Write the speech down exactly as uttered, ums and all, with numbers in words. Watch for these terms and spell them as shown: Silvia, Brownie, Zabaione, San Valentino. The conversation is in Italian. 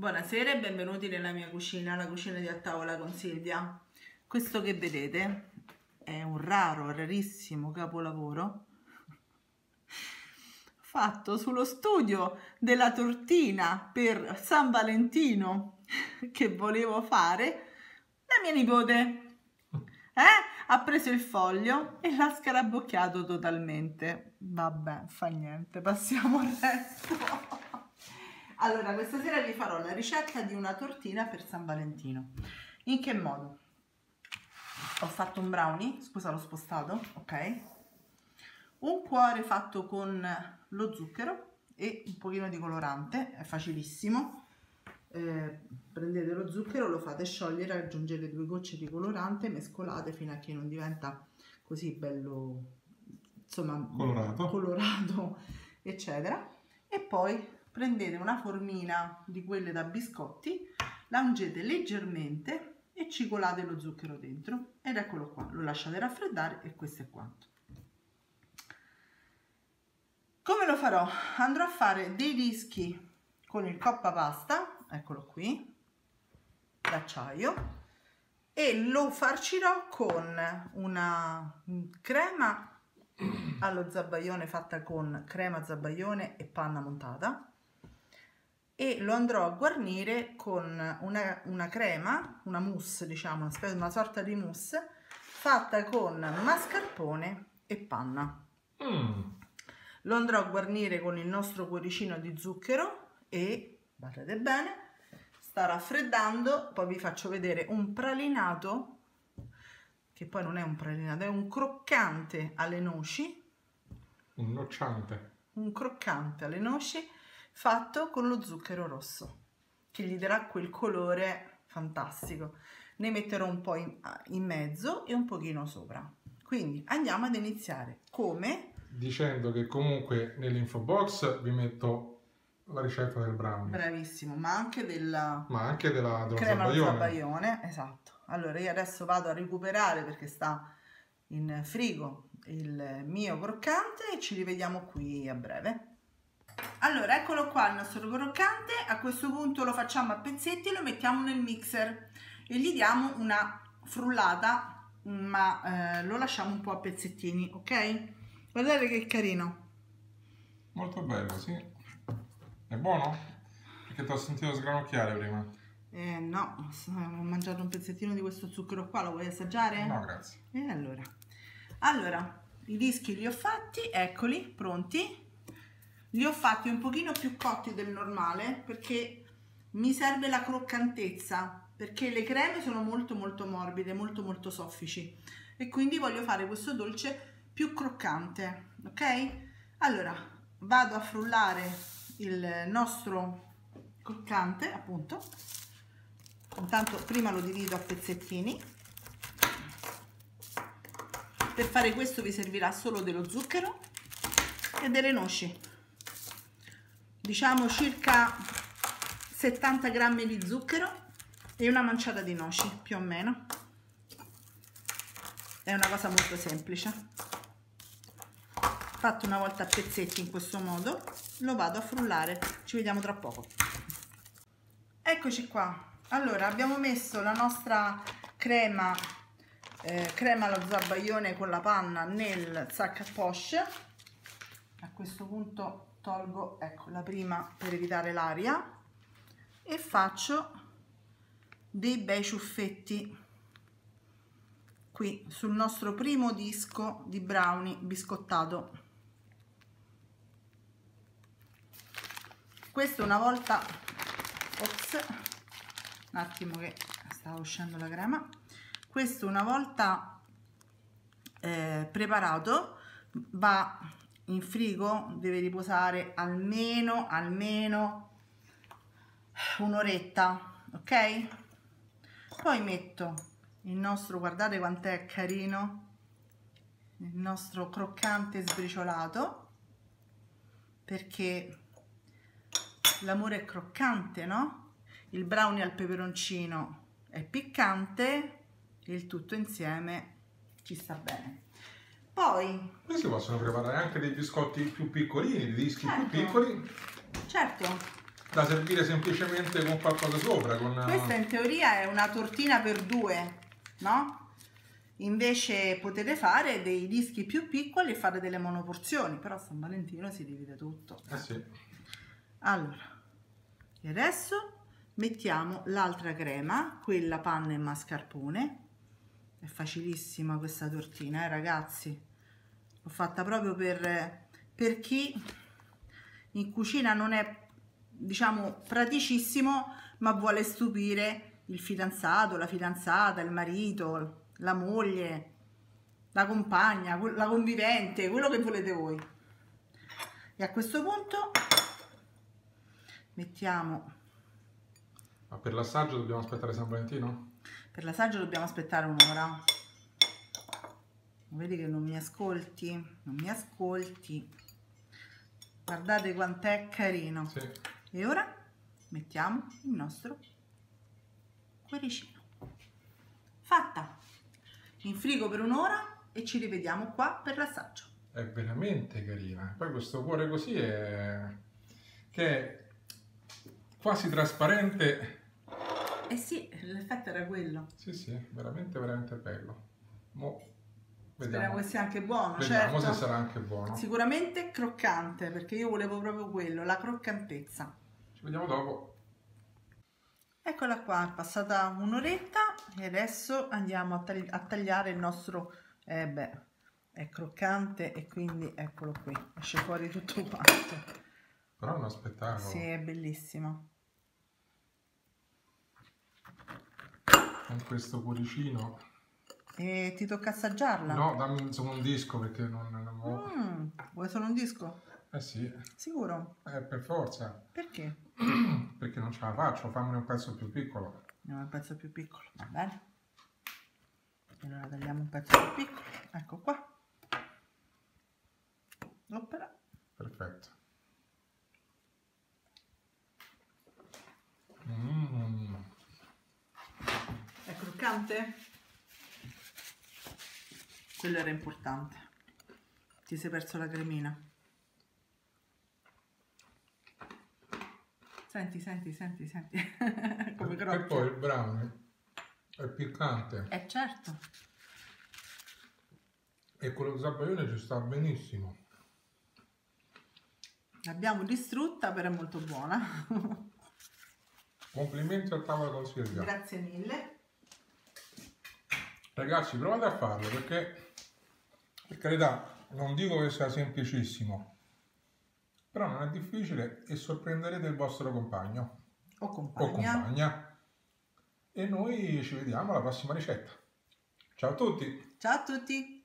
Buonasera e benvenuti nella mia cucina, la cucina di A Tavola con Silvia. Questo che vedete è un raro, rarissimo capolavoro fatto sullo studio della tortina per San Valentino che volevo fare da mia nipote. Eh? Ha preso il foglio e l'ha scarabocchiato totalmente. Vabbè, fa niente, passiamo al resto. Allora, questa sera vi farò la ricetta di una tortina per San Valentino. In che modo? Ho fatto un brownie, scusa l'ho spostato, ok? Un cuore fatto con lo zucchero e un pochino di colorante, è facilissimo. Eh, prendete lo zucchero, lo fate sciogliere, aggiungete due gocce di colorante, mescolate fino a che non diventa così bello, insomma, colorato, colorato eccetera. E poi prendete una formina di quelle da biscotti, la ungete leggermente e ci colate lo zucchero dentro ed eccolo qua, lo lasciate raffreddare e questo è quanto. Come lo farò? Andrò a fare dei dischi con il coppa pasta, eccolo qui, d'acciaio, e lo farcirò con una crema allo zabaione fatta con crema zabaione e panna montata, e lo andrò a guarnire con una, una crema, una mousse, diciamo, una, una sorta di mousse fatta con mascarpone e panna. Mm. Lo andrò a guarnire con il nostro cuoricino di zucchero e battete bene, sta raffreddando, poi vi faccio vedere un pralinato, che poi non è un pralinato, è un croccante alle noci. Un nocciante. Un croccante alle noci. Fatto con lo zucchero rosso che gli darà quel colore fantastico. Ne metterò un po' in, in mezzo e un pochino sopra. Quindi andiamo ad iniziare. Come? Dicendo che comunque nell'info box vi metto la ricetta del brownie. Bravissimo, ma anche della, ma anche della, della crema allo zabaione. Esatto. Allora io adesso vado a recuperare perché sta in frigo il mio croccante e ci rivediamo qui a breve. Allora, eccolo qua il nostro croccante. A questo punto lo facciamo a pezzetti e lo mettiamo nel mixer e gli diamo una frullata, ma eh, lo lasciamo un po' a pezzettini, ok? Guardate che carino, molto bello. Sì, è buono? Perché ti ho sentito sgranocchiare prima. Eh no, ho mangiato un pezzettino di questo zucchero qua. Lo vuoi assaggiare? No, grazie. E eh, allora allora i dischi li ho fatti, eccoli pronti. Li ho fatti un pochino più cotti del normale perché mi serve la croccantezza, perché le creme sono molto molto morbide, molto molto soffici e quindi voglio fare questo dolce più croccante, ok? Allora vado a frullare il nostro croccante, appunto. Intanto prima lo divido a pezzettini. Per fare questo vi servirà solo dello zucchero e delle noci. Diciamo circa settanta grammi di zucchero e una manciata di noci, più o meno. È una cosa molto semplice. Fatto una volta a pezzetti in questo modo, lo vado a frullare. Ci vediamo tra poco. Eccoci qua. Allora, abbiamo messo la nostra crema, eh, crema allo zabaione con la panna nel sac à poche. A questo punto tolgo, ecco, la prima per evitare l'aria e faccio dei bei ciuffetti qui sul nostro primo disco di brownie biscottato. Questo una volta, ops, un attimo che stava uscendo la crema, questo una volta eh, preparato va in frigo, deve riposare almeno almeno un'oretta, ok? Poi metto il nostro, guardate quant'è carino, il nostro croccante sbriciolato, perché l'amore è croccante, no? Il brownie al peperoncino è piccante e il tutto insieme ci sta bene. Poi si possono preparare anche dei biscotti più piccolini, dei dischi, certo, più piccoli. Certo, da servire semplicemente con qualcosa sopra. Con... Questa in teoria è una tortina per due, no? Invece potete fare dei dischi più piccoli e fare delle monoporzioni, però San Valentino si divide tutto. Eh sì. Allora, e adesso mettiamo l'altra crema, quella panna e mascarpone. È facilissima questa tortina, eh ragazzi. L'ho fatta proprio per, per chi in cucina non è, diciamo, praticissimo, ma vuole stupire il fidanzato, la fidanzata, il marito, la moglie, la compagna, la convivente, quello che volete voi. E a questo punto mettiamo... Ma per l'assaggio dobbiamo aspettare San Valentino? Per l'assaggio dobbiamo aspettare un'ora. Vedi che non mi ascolti? Non mi ascolti. Guardate quant'è carino. Sì. E ora mettiamo il nostro cuoricino. Fatta! In frigo per un'ora e ci rivediamo qua per l'assaggio. È veramente carina. Poi questo cuore così è... che è quasi trasparente. Eh sì, l'effetto era quello. Sì, sì, veramente, veramente bello. Mo vediamo. Speriamo che sia anche buono. Vediamo, certo, se sarà anche buono. Sicuramente croccante, perché io volevo proprio quello, la croccantezza. Ci vediamo dopo. Eccola qua, è passata un'oretta e adesso andiamo a, tagli a tagliare il nostro... Eh beh, è croccante e quindi eccolo qui, esce fuori tutto quanto. Però è uno spettacolo. Sì, è bellissimo. Con questo cuoricino. E ti tocca assaggiarla? No, dammi solo un disco perché non... non... Mm, vuoi solo un disco? Eh sì. Sicuro? Eh, per forza. Perché? Perché non ce la faccio, fammene un pezzo più piccolo. Andiamo un pezzo più piccolo, va bene. Allora tagliamo un pezzo più piccolo, ecco qua. Opera. Perfetto. Mm. È croccante? Quello era importante. Ti sei perso la cremina. Senti, senti, senti, senti. Come crocca. E poi il brownie è piccante. Eh certo. E quello Zabaione ci sta benissimo. L'abbiamo distrutta, però è molto buona. Complimenti a tavola con Silvia. Grazie mille. Ragazzi, provate a farlo, perché, per carità, non dico che sia semplicissimo, però non è difficile e sorprenderete il vostro compagno o compagna. o compagna. E noi ci vediamo alla prossima ricetta. Ciao a tutti! Ciao a tutti!